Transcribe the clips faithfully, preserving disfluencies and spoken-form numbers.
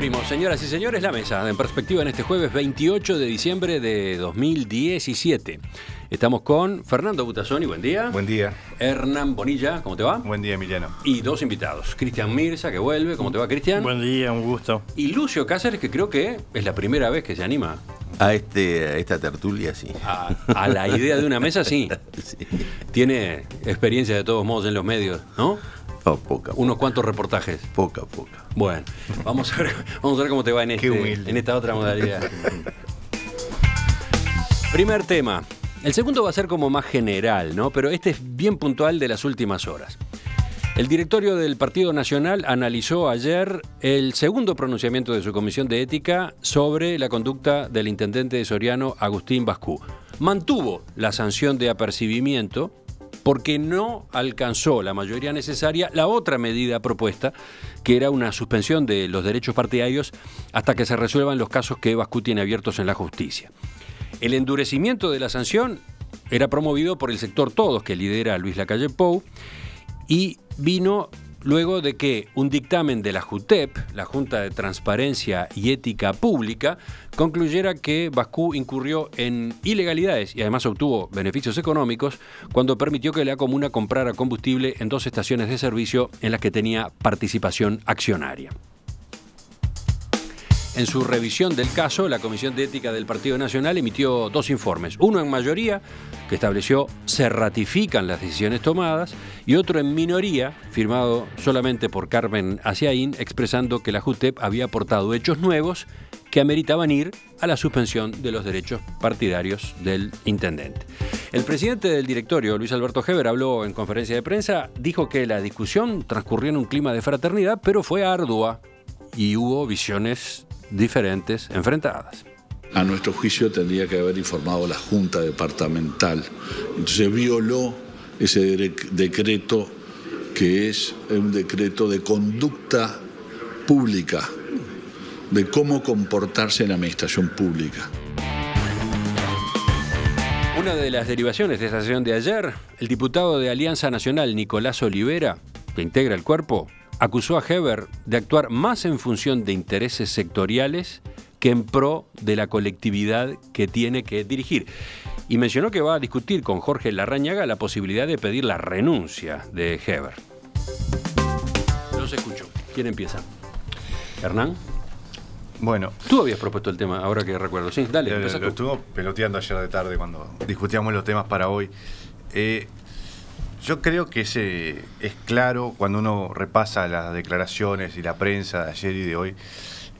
Abrimos, señoras y señores, la mesa en perspectiva en este jueves veintiocho de diciembre de dos mil diecisiete. Estamos con Fernando Butazoni, buen día. Buen día. Hernán Bonilla, ¿cómo te va? Buen día, Emiliano. Y dos invitados, Cristian Mirza, que vuelve, ¿cómo te va, Cristian? Buen día, un gusto. Y Lucio Cáceres, que creo que es la primera vez que se anima a este a esta tertulia, sí. A, a la idea de una mesa, sí. Sí. Tiene experiencia de todos modos en los medios, ¿no? No, poca, poca. Unos cuantos reportajes. Poca, poca. Bueno, vamos a ver, vamos a ver cómo te va en, este, en esta otra modalidad. Primer tema. El segundo va a ser como más general, ¿no? Pero este es bien puntual de las últimas horas. El directorio del Partido Nacional analizó ayer el segundo pronunciamiento de su Comisión de Ética sobre la conducta del intendente de Soriano, Agustín Bascou. Mantuvo la sanción de apercibimiento porque no alcanzó la mayoría necesaria la otra medida propuesta, que era una suspensión de los derechos partidarios hasta que se resuelvan los casos que Bascou tiene abiertos en la justicia. El endurecimiento de la sanción era promovido por el sector Todos, que lidera a Luis Lacalle Pou, y vino luego de que un dictamen de la JUTEP, la Junta de Transparencia y Ética Pública, concluyera que Bascou incurrió en ilegalidades y además obtuvo beneficios económicos cuando permitió que la comuna comprara combustible en dos estaciones de servicio en las que tenía participación accionaria. En su revisión del caso, la Comisión de Ética del Partido Nacional emitió dos informes. Uno en mayoría, que estableció se ratifican las decisiones tomadas, y otro en minoría, firmado solamente por Carmen Asiaín, expresando que la JUTEP había aportado hechos nuevos que ameritaban ir a la suspensión de los derechos partidarios del intendente. El presidente del directorio, Luis Alberto Heber, habló en conferencia de prensa, dijo que la discusión transcurrió en un clima de fraternidad, pero fue ardua y hubo visiones diferentes enfrentadas. A nuestro juicio tendría que haber informado la Junta Departamental. Entonces violó ese decreto, que es un decreto de conducta pública, de cómo comportarse en la administración pública. Una de las derivaciones de esta sesión de ayer, el diputado de Alianza Nacional, Nicolás Olivera, que integra el cuerpo, acusó a Heber de actuar más en función de intereses sectoriales que en pro de la colectividad que tiene que dirigir. Y mencionó que va a discutir con Jorge Larrañaga la posibilidad de pedir la renuncia de Heber. Los escucho. ¿Quién empieza? ¿Hernán? Bueno. Tú habías propuesto el tema, ahora que recuerdo. Sí, dale, empezá tú. Lo estuvo peloteando ayer de tarde cuando discutíamos los temas para hoy. Eh, Yo creo que ese es claro cuando uno repasa las declaraciones y la prensa de ayer y de hoy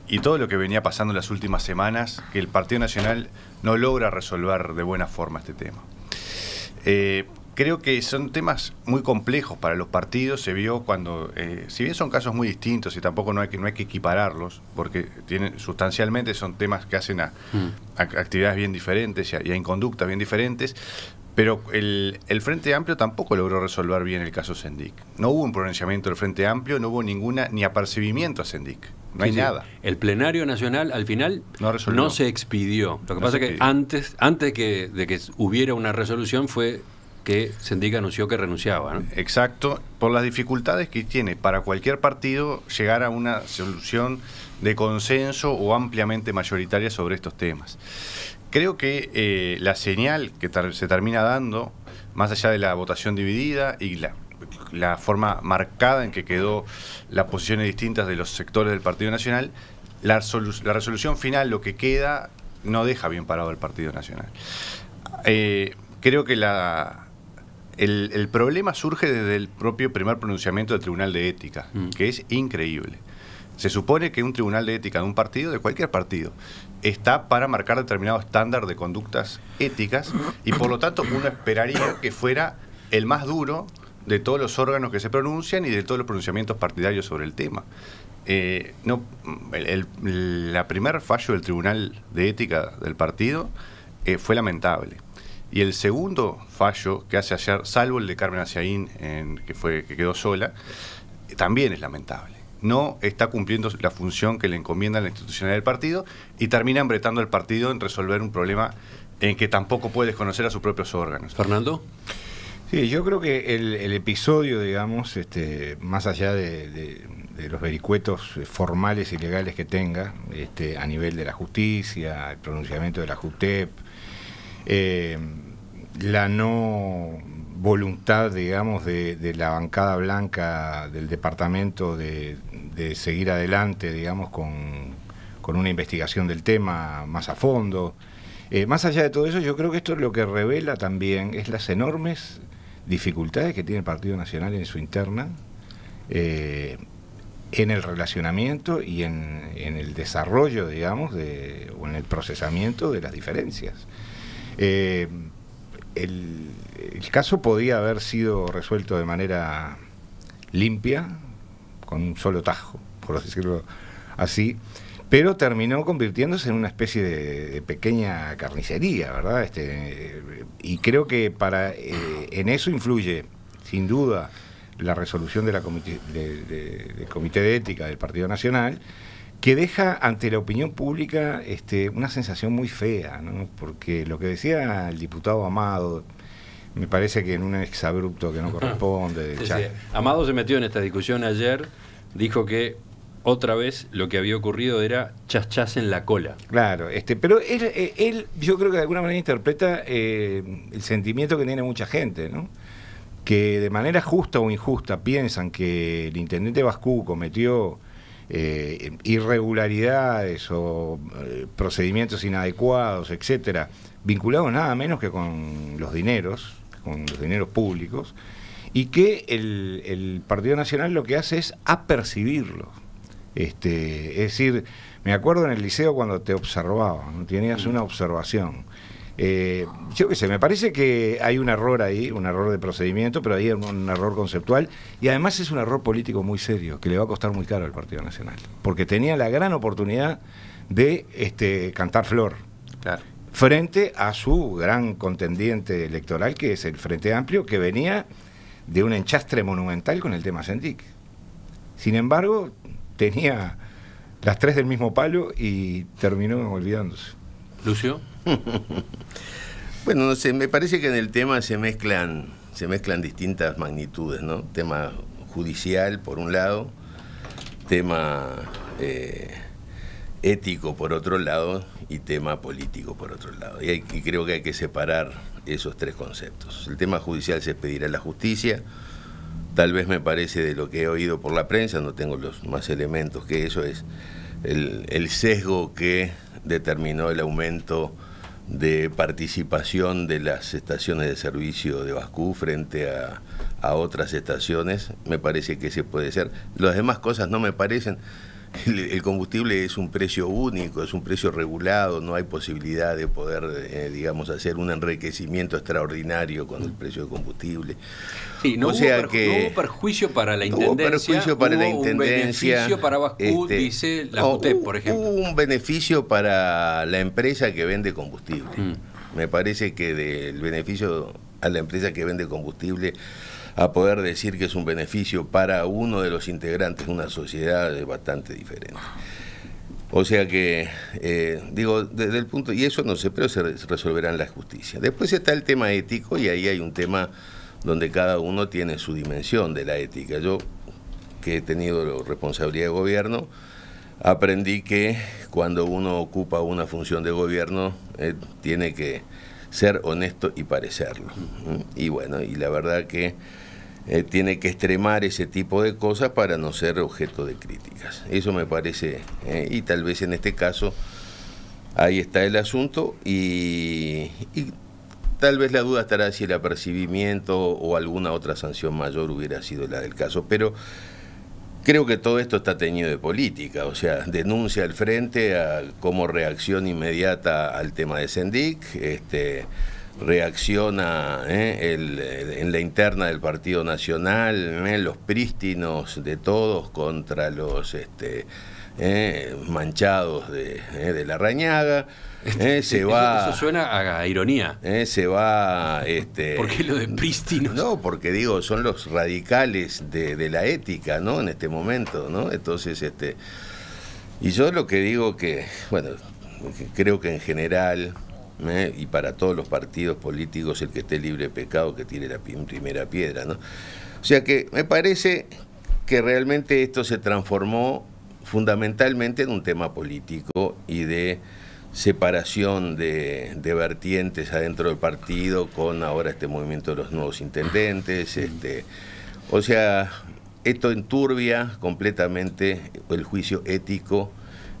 y todo lo que venía pasando en las últimas semanas, que el Partido Nacional no logra resolver de buena forma este tema. Eh, creo que son temas muy complejos para los partidos. Se vio cuando, eh, si bien son casos muy distintos y tampoco no hay que, no hay que equipararlos, porque tienen, sustancialmente son temas que hacen a, a actividades bien diferentes y a, y a inconductas bien diferentes. Pero el, el Frente Amplio tampoco logró resolver bien el caso Sendik. No hubo un pronunciamiento del Frente Amplio, no hubo ninguna ni apercibimiento a Sendik. No hay sí, nada. El plenario nacional al final no, no se expidió. Lo que no pasa es que antes, antes que, de que hubiera una resolución fue que Sendik anunció que renunciaba, ¿no? Exacto, por las dificultades que tiene para cualquier partido llegar a una solución de consenso o ampliamente mayoritaria sobre estos temas. Creo que eh, la señal que tar se termina dando, más allá de la votación dividida y la, la forma marcada en que quedó las posiciones distintas de los sectores del Partido Nacional, la, resolu la resolución final, lo que queda, no deja bien parado al Partido Nacional. Eh, creo que la, el, el problema surge desde el propio primer pronunciamiento del Tribunal de Ética, mm. que es increíble. Se supone que un tribunal de ética de un partido, de cualquier partido, está para marcar determinado estándar de conductas éticas y por lo tanto uno esperaría que fuera el más duro de todos los órganos que se pronuncian y de todos los pronunciamientos partidarios sobre el tema. Eh, no, el, el la primer fallo del tribunal de ética del partido eh, fue lamentable. Y el segundo fallo que hace ayer, salvo el de Carmen Asiaín, en, que, fue, que quedó sola, eh, también es lamentable. No está cumpliendo la función que le encomienda a la institucionalidad del partido y termina embretando al partido en resolver un problema en que tampoco puede desconocer a sus propios órganos. Fernando. Sí, yo creo que el, el episodio, digamos, este, más allá de, de, de los vericuetos formales y legales que tenga, este, a nivel de la justicia, el pronunciamiento de la JUTEP, eh, la no voluntad, digamos, de, de la bancada blanca del departamento de, de seguir adelante, digamos, con, con una investigación del tema más a fondo. Eh, más allá de todo eso, yo creo que esto lo que revela también es las enormes dificultades que tiene el Partido Nacional en su interna, eh, en el relacionamiento y en, en el desarrollo, digamos, de, o en el procesamiento de las diferencias. Eh, el, el caso podía haber sido resuelto de manera limpia, con un solo tajo, por decirlo así, pero terminó convirtiéndose en una especie de, de pequeña carnicería, ¿verdad? Este, y creo que para eh, en eso influye, sin duda, la resolución de la comité, de, de, del Comité de Ética del Partido Nacional, que deja ante la opinión pública este, una sensación muy fea, ¿no? Porque lo que decía el diputado Amado, me parece que en un exabrupto que no corresponde... Sí, sí. Amado se metió en esta discusión ayer, dijo que... otra vez lo que había ocurrido era chachas en la cola. Claro, este, pero él, él yo creo que de alguna manera interpreta eh, el sentimiento que tiene mucha gente, ¿no? Que de manera justa o injusta piensan que el intendente Bascou cometió eh, irregularidades o eh, procedimientos inadecuados, etcétera, vinculados nada menos que con los dineros, con los dineros públicos, y que el, el Partido Nacional lo que hace es apercibirlos. Este, es decir, me acuerdo en el liceo cuando te observaban, ¿no? Tenías una observación. Eh, yo qué sé, me parece que hay un error ahí, un error de procedimiento, pero ahí hay un error conceptual, y además es un error político muy serio, que le va a costar muy caro al Partido Nacional, porque tenía la gran oportunidad de este, cantar flor, claro, frente a su gran contendiente electoral, que es el Frente Amplio, que venía de un enchastre monumental con el tema Sendik. Sin embargo... tenía las tres del mismo palo y terminó olvidándose. ¿Lucio? Bueno, no sé, me parece que en el tema se mezclan, se mezclan distintas magnitudes, ¿no? Tema judicial, por un lado, tema eh, ético, por otro lado, y tema político, por otro lado. Y, hay, y creo que hay que separar esos tres conceptos. El tema judicial se pedirá la justicia. Tal vez me parece, de lo que he oído por la prensa, no tengo los más elementos que eso, es el, el sesgo que determinó el aumento de participación de las estaciones de servicio de Bascou frente a, a otras estaciones. Me parece que ese puede ser. Las demás cosas no me parecen. El, el combustible es un precio único, es un precio regulado, no hay posibilidad de poder, eh, digamos, hacer un enriquecimiento extraordinario con el precio del combustible. Sí, no, o hubo, sea perju que no hubo perjuicio para la Intendencia, hubo perjuicio para hubo la Intendencia, un beneficio para Bascou, este, dice la JUTEP, no, por ejemplo. Hubo un beneficio para la empresa que vende combustible. Mm. Me parece que del beneficio a la empresa que vende combustible... a poder decir que es un beneficio para uno de los integrantes de una sociedad es bastante diferente. O sea que, eh, digo, desde el punto... y eso no sé, pero se resolverá en la justicia. Después está el tema ético, y ahí hay un tema donde cada uno tiene su dimensión de la ética. Yo, que he tenido responsabilidad de gobierno, aprendí que cuando uno ocupa una función de gobierno, eh, tiene que... ser honesto y parecerlo. Y bueno, y la verdad que eh, tiene que extremar ese tipo de cosas para no ser objeto de críticas. Eso me parece, eh, y tal vez en este caso ahí está el asunto, y, y tal vez la duda estará si el apercibimiento o alguna otra sanción mayor hubiera sido la del caso, pero... creo que todo esto está teñido de política, o sea, denuncia al frente a, como reacción inmediata al tema de Sendik, este, reacciona eh, el, en la interna del Partido Nacional, eh, los prístinos de Todos contra los este, eh, manchados de, eh, de Larrañaga. Eh, se eso, va, eso suena a ironía. Eh, se va... Este, ¿por qué lo de prístinos? No, porque digo, son los radicales de, de la ética, ¿no? En este momento, ¿no? Entonces, este... y yo lo que digo que, bueno, creo que en general, eh, y para todos los partidos políticos, el que esté libre de pecado, que tire la primera piedra, ¿no? O sea que me parece... que realmente esto se transformó fundamentalmente en un tema político y de separación de, de vertientes adentro del partido, con ahora este movimiento de los nuevos intendentes. Este, o sea, esto enturbia completamente el juicio ético,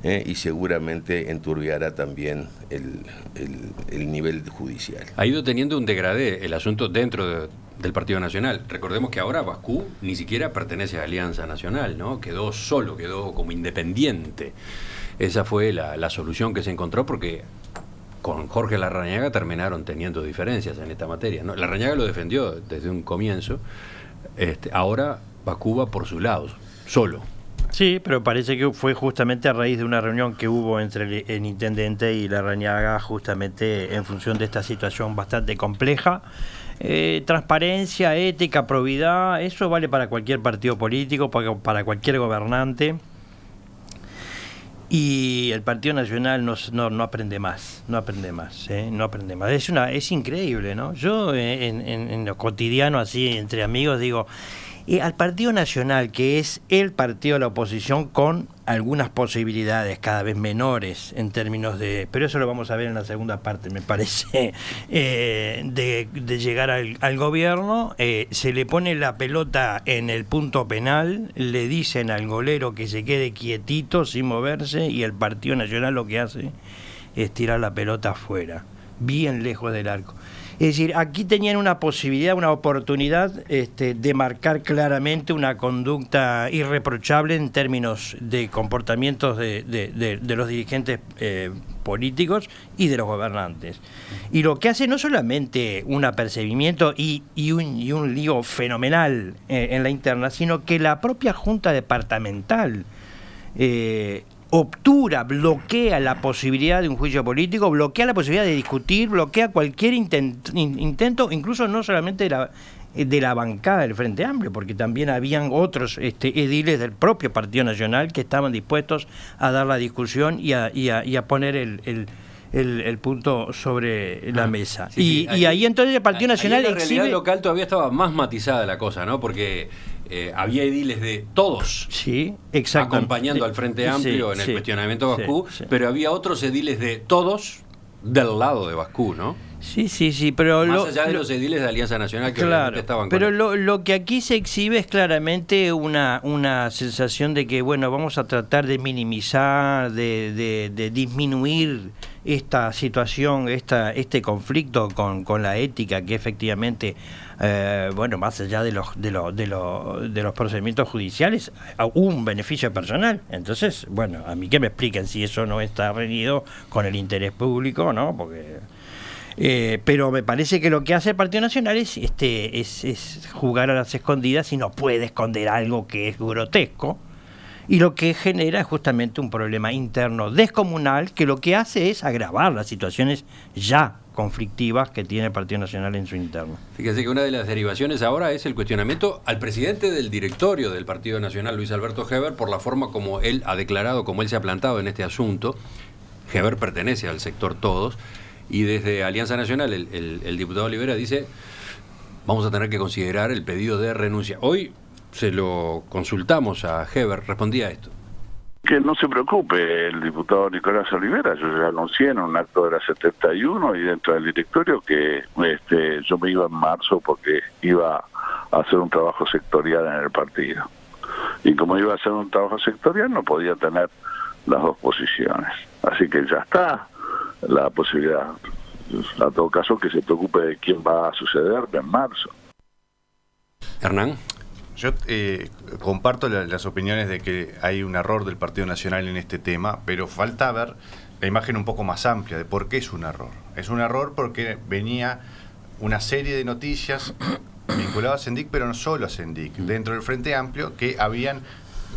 eh, y seguramente enturbiará también el, el, el nivel judicial. Ha ido teniendo un degradé el asunto dentro de, del Partido Nacional. Recordemos que ahora Bascou ni siquiera pertenece a Alianza Nacional, ¿no? Quedó solo, quedó como independiente. Esa fue la, la solución que se encontró, porque con Jorge Larrañaga terminaron teniendo diferencias en esta materia, ¿no? Larrañaga lo defendió desde un comienzo. Este, ahora Bascou va por su lado, solo. Sí, pero parece que fue justamente a raíz de una reunión que hubo entre el, el intendente y Larrañaga, justamente en función de esta situación bastante compleja. Eh, transparencia, ética, probidad, eso vale para cualquier partido político, para, para cualquier gobernante. Y el Partido Nacional no, no, no aprende más, no aprende más, ¿eh? no aprende más. Es, una, es increíble, ¿no? Yo en, en, en lo cotidiano, así, entre amigos, digo... Eh, al Partido Nacional, que es el partido de la oposición con algunas posibilidades cada vez menores en términos de... Pero eso lo vamos a ver en la segunda parte, me parece, eh, de, de llegar al, al gobierno. Eh, se le pone la pelota en el punto penal, le dicen al golero que se quede quietito, sin moverse, y el Partido Nacional lo que hace es tirar la pelota afuera, bien lejos del arco. Es decir, aquí tenían una posibilidad, una oportunidad este, de marcar claramente una conducta irreprochable en términos de comportamientos de, de, de, de los dirigentes eh, políticos y de los gobernantes. Y lo que hace no solamente un apercibimiento y, y, un, y un lío fenomenal eh, en la interna, sino que la propia Junta Departamental... Eh, obtura, bloquea la posibilidad de un juicio político, bloquea la posibilidad de discutir, bloquea cualquier intent, intento, incluso no solamente de la, de la bancada del Frente Amplio, porque también habían otros este, ediles del propio Partido Nacional que estaban dispuestos a dar la discusión y a, y a, y a poner el... el El, el punto sobre la ah, mesa. Sí, y, sí. Ahí, y ahí entonces el Partido ahí, Nacional ahí en la exhibe... realidad local todavía estaba más matizada la cosa, ¿no? Porque eh, había ediles de todos, sí, acompañando al Frente Amplio, sí, en el sí, cuestionamiento de Bascou, sí, sí. Pero había otros ediles de todos del lado de Bascou, ¿no? Sí, sí, sí, pero... Más lo, allá de lo, los ediles de Alianza Nacional que claro, estaban... Pero con lo, lo que aquí se exhibe es claramente una, una sensación de que, bueno, vamos a tratar de minimizar, de, de, de disminuir esta situación, esta, este conflicto con, con la ética, que efectivamente, eh, bueno, más allá de los, de, los, de, los, de los procedimientos judiciales, un beneficio personal. Entonces, bueno, a mí que me expliquen si eso no está reñido con el interés público, ¿no? Porque... Eh, pero me parece que lo que hace el Partido Nacional es, este, es, es jugar a las escondidas, y no puede esconder algo que es grotesco, y lo que genera es justamente un problema interno descomunal, que lo que hace es agravar las situaciones ya conflictivas que tiene el Partido Nacional en su interno. Fíjese que una de las derivaciones ahora es el cuestionamiento al presidente del directorio del Partido Nacional, Luis Alberto Heber, por la forma como él ha declarado, como él se ha plantado en este asunto. Heber pertenece al sector Todos. Y desde Alianza Nacional, el, el, el diputado Olivera dice, vamos a tener que considerar el pedido de renuncia. Hoy se lo consultamos a Heber, respondía a esto. Que no se preocupe el diputado Nicolás Olivera, yo ya anuncié en un acto de la setenta y uno y dentro del directorio que este, yo me iba en marzo porque iba a hacer un trabajo sectorial en el partido. Y como iba a hacer un trabajo sectorial no podía tener las dos posiciones. Así que ya está la posibilidad, a todo caso, que se preocupe de quién va a suceder en marzo. Hernán. Yo eh, comparto la, las opiniones de que hay un error del Partido Nacional en este tema, pero falta ver la imagen un poco más amplia de por qué es un error. Es un error porque venía una serie de noticias vinculadas a Sendik, pero no solo a Sendik, dentro del Frente Amplio, que habían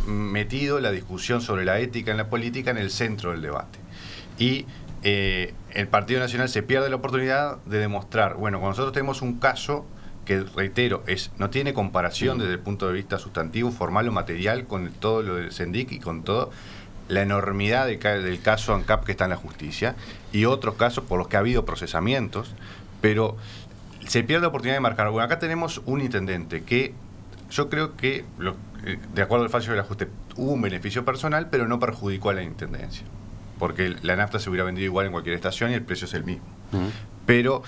metido la discusión sobre la ética en la política en el centro del debate. Y Eh, el Partido Nacional se pierde la oportunidad de demostrar, bueno, cuando nosotros tenemos un caso que, reitero, es no tiene comparación desde el punto de vista sustantivo, formal o material con todo lo del Sendik y con todo la enormidad de, del caso ANCAP que está en la justicia y otros casos por los que ha habido procesamientos, pero se pierde la oportunidad de marcar, bueno, acá tenemos un intendente que Yo creo que, lo, de acuerdo al fallo del ajuste, hubo un beneficio personal, pero no perjudicó a la Intendencia, porque la nafta se hubiera vendido igual en cualquier estación y el precio es el mismo. Uh-huh. Pero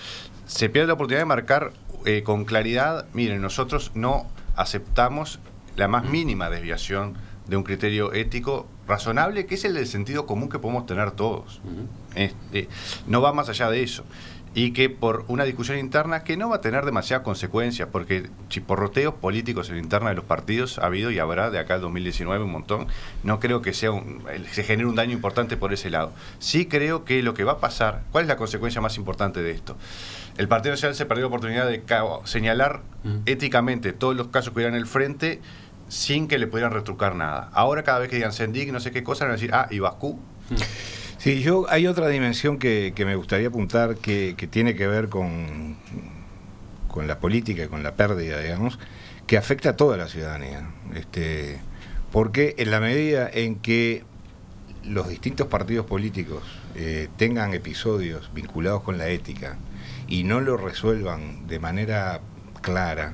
se pierde la oportunidad de marcar eh, con claridad, miren, nosotros no aceptamos la más mínima desviación de un criterio ético razonable, que es el del sentido común que podemos tener todos. Uh-huh. Este, no va más allá de eso. Y que por una discusión interna que no va a tener demasiadas consecuencias, porque chisporroteos políticos en la interna de los partidos ha habido y habrá de acá al dos mil diecinueve un montón. No creo que sea un, se genere un daño importante por ese lado. Sí creo que lo que va a pasar, ¿cuál es la consecuencia más importante de esto? El Partido Nacional se perdió la oportunidad de señalar uh-huh. éticamente todos los casos que hubieran en el frente sin que le pudieran retrucar nada. Ahora cada vez que digan Sendik, no sé qué cosa, van a decir, ah, y Bascou. Uh-huh. Sí, yo hay otra dimensión que, que me gustaría apuntar que, que tiene que ver con, con la política y con la pérdida, digamos, que afecta a toda la ciudadanía. Este, porque en la medida en que los distintos partidos políticos eh, tengan episodios vinculados con la ética y no lo resuelvan de manera clara,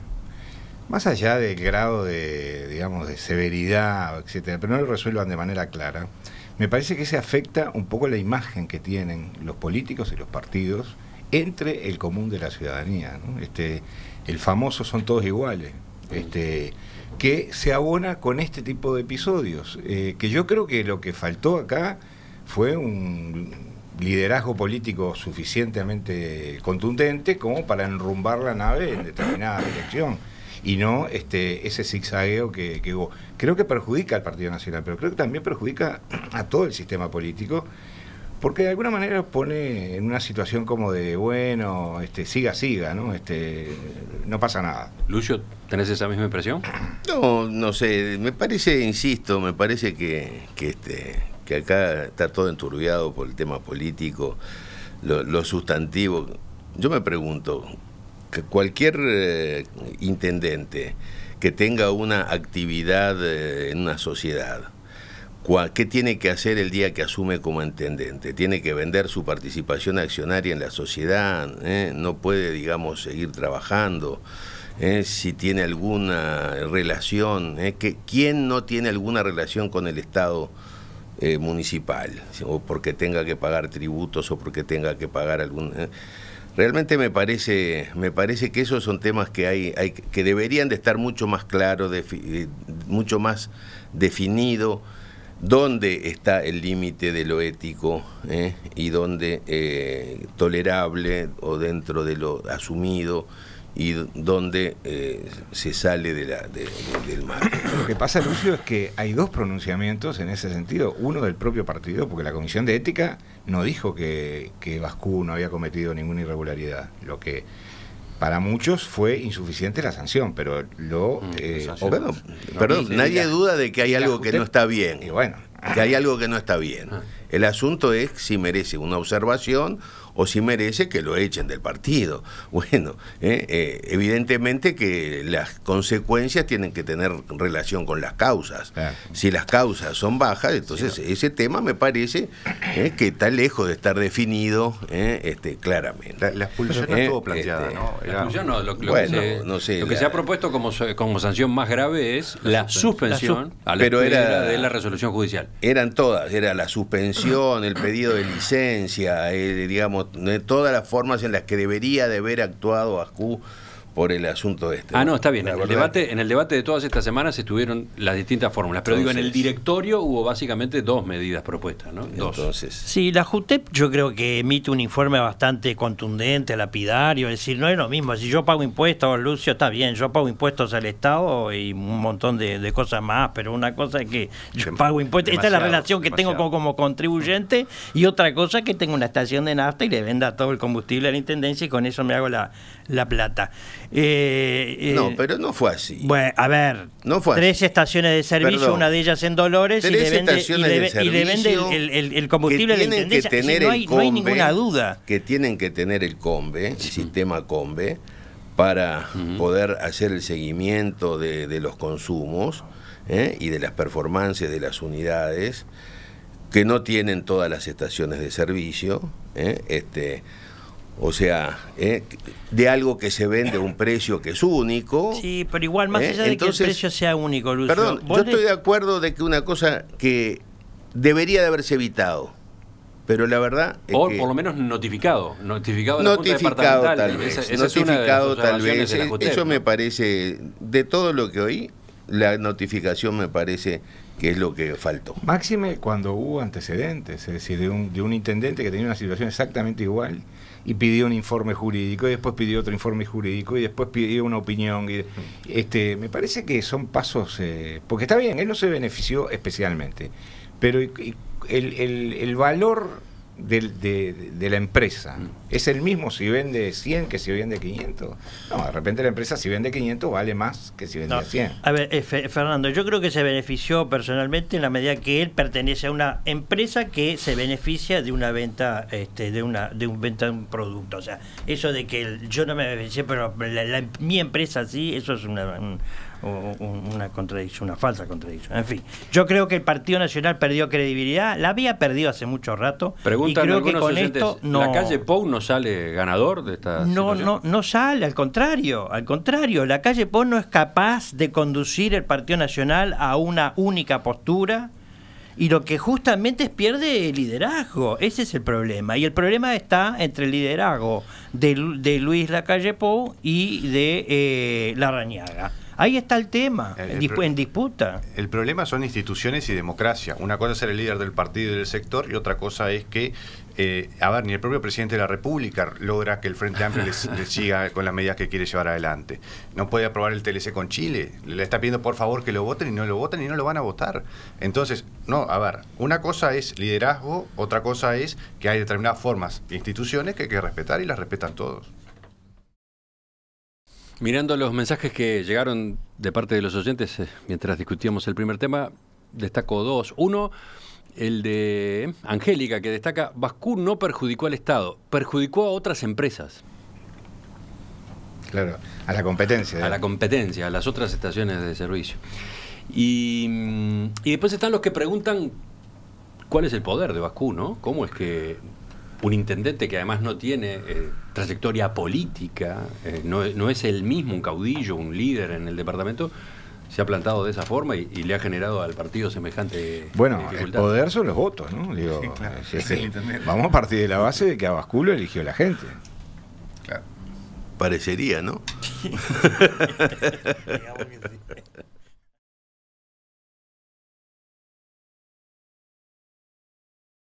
más allá del grado de, digamos, de severidad, etcétera, pero no lo resuelvan de manera clara, me parece que se afecta un poco la imagen que tienen los políticos y los partidos entre el común de la ciudadanía, ¿no? Este, el famoso son todos iguales, este, que se abona con este tipo de episodios, eh, que yo creo que lo que faltó acá fue un liderazgo político suficientemente contundente como para enrumbar la nave en determinada dirección. Y no este ese zigzagueo que, que hubo. Creo que perjudica al Partido Nacional, pero creo que también perjudica a todo el sistema político, porque de alguna manera pone en una situación como de, bueno, este siga, siga, ¿no? Este, no pasa nada. Lucio, ¿tenés esa misma impresión? No, no sé, me parece, insisto, me parece que, que, este, que acá está todo enturbiado por el tema político, lo, lo sustantivo. Yo me pregunto, cualquier eh, intendente que tenga una actividad eh, en una sociedad, ¿qué tiene que hacer el día que asume como intendente? Tiene que vender su participación accionaria en la sociedad, ¿eh? No puede, digamos, seguir trabajando. ¿Eh? Si tiene alguna relación, ¿eh? ¿Que, ¿quién no tiene alguna relación con el Estado eh, municipal? O porque tenga que pagar tributos o porque tenga que pagar algún... ¿eh? Realmente me parece, me parece que esos son temas que hay, hay que deberían de estar mucho más claros, defi, mucho más definido dónde está el límite de lo ético, ¿eh? Y dónde eh, tolerable o dentro de lo asumido y dónde eh, se sale de la, de, de, del mar. Lo que pasa, Lucio, es que hay dos pronunciamientos en ese sentido. Uno del propio partido, porque la Comisión de Ética no dijo que, que Bascou no había cometido ninguna irregularidad. Lo que para muchos fue insuficiente la sanción, pero lo... Mm, eh, sanción, o, bueno, no, perdón, no, nadie la, duda de que hay algo que no está bien. Y bueno, que hay algo que no está bien. Ah. El asunto es si merece una observación o si merece que lo echen del partido. Bueno, eh, eh, evidentemente que las consecuencias tienen que tener relación con las causas. Claro. Si las causas son bajas, entonces sí, no. Ese tema me parece eh, que está lejos de estar definido eh, este, claramente. La, la expulsión no eh, estuvo planteada, este, ¿no? Era... La expulsión no, lo, lo bueno, que se, no sé, lo que la... se ha propuesto como, como sanción más grave es la, la suspensión la su... a la Pero era, de la resolución judicial. Eran todas, era la suspensión, el pedido de licencia, eh, digamos, de todas las formas en las que debería de haber actuado Bascou por el asunto de este. Ah, no, está bien. En el, debate, en el debate de todas estas semanas estuvieron las distintas fórmulas. Pero entonces, digo, en el directorio hubo básicamente dos medidas propuestas, ¿no? Dos. Entonces. Sí, la JUTEP yo creo que emite un informe bastante contundente, lapidario. Es decir, no es lo mismo. Si yo pago impuestos, Lucio, está bien, yo pago impuestos al Estado y un montón de, de cosas más. Pero una cosa es que yo Dem pago impuestos. Esta es la relación que demasiado. tengo como, como contribuyente. Y otra cosa es que tengo una estación de nafta y le venda todo el combustible a la Intendencia y con eso me hago la, la plata. Eh, eh, no, pero no fue así. Bueno, a ver, no fue así. Tres estaciones de servicio, Perdón. una de ellas en Dolores, y le vende, y le, y le vende el, el, el combustible de la Intendencia. Que tener sí, no, hay, combe, no hay ninguna duda. Que tienen que tener el combe, el sí. sistema combe, para uh-huh. poder hacer el seguimiento de, de los consumos ¿eh? y de las performances de las unidades, que no tienen todas las estaciones de servicio, ¿eh? este... O sea, ¿eh? de algo que se vende a un precio que es único. Sí, pero igual, más ¿eh? allá de Entonces, que el precio sea único, Lucio. Perdón, yo estoy de... de acuerdo de que una cosa que debería de haberse evitado, pero la verdad es o que... por lo menos notificado, notificado de la Junta Departamental, tal vez, esa, esa notificado tal vez, de la J U T E P, eso ¿no? me parece, de todo lo que oí, la notificación me parece que es lo que faltó. Máxime cuando hubo antecedentes, es decir, de un, de un intendente que tenía una situación exactamente igual y pidió un informe jurídico, y después pidió otro informe jurídico, y después pidió una opinión. Y, este, me parece que son pasos... Eh, porque está bien, él no se benefició especialmente, pero y, el, el, el valor del, de, de la empresa es el mismo si vende cien que si vende quinientos. No, de repente la empresa si vende quinientos vale más que si vende no. cien. A ver, eh, Fernando, yo creo que se benefició personalmente en la medida que él pertenece a una empresa que se beneficia de una venta, este, de una de un venta de un producto. O sea, eso de que el, yo no me beneficié, pero la, la, mi empresa sí, eso es una... Un, O una contradicción, una falsa contradicción. En fin, yo creo que el Partido Nacional perdió credibilidad, la había perdido hace mucho rato. Preguntan y creo que con esto no... ¿Lacalle Pou no sale ganador de esta no, situación? No, no sale, al contrario, al contrario, Lacalle Pou no es capaz de conducir el Partido Nacional a una única postura. Y lo que justamente es pierde el liderazgo, ese es el problema. Y el problema está entre el liderazgo de, de Luis Lacalle Pou y de eh, Larrañaga. Ahí está el tema, el, el, en disputa. El problema son instituciones y democracia. Una cosa es ser el líder del partido y del sector, y otra cosa es que, eh, a ver, ni el propio presidente de la República logra que el Frente Amplio le siga con las medidas que quiere llevar adelante. No puede aprobar el T L C con Chile. Le está pidiendo por favor que lo voten y no lo votan y no lo van a votar. Entonces, no, a ver, una cosa es liderazgo, otra cosa es que hay determinadas formas, instituciones que hay que respetar y las respetan todos. Mirando los mensajes que llegaron de parte de los oyentes eh, mientras discutíamos el primer tema, destaco dos. Uno, el de Angélica, que destaca: Bascou no perjudicó al Estado, perjudicó a otras empresas. Claro, a la competencia. ¿eh? A la competencia, a las otras estaciones de servicio. Y, y después están los que preguntan cuál es el poder de Bascou, ¿no? ¿Cómo es que un intendente que además no tiene... Eh, trayectoria política, eh, no, no es el mismo un caudillo, un líder en el departamento, se ha plantado de esa forma y, y le ha generado al partido semejante bueno, dificultad? El poder son los votos, ¿no? Digo, sí, claro, es, es, sí, vamos a partir de la base de que a Bascou lo eligió la gente. Claro. Parecería, ¿no?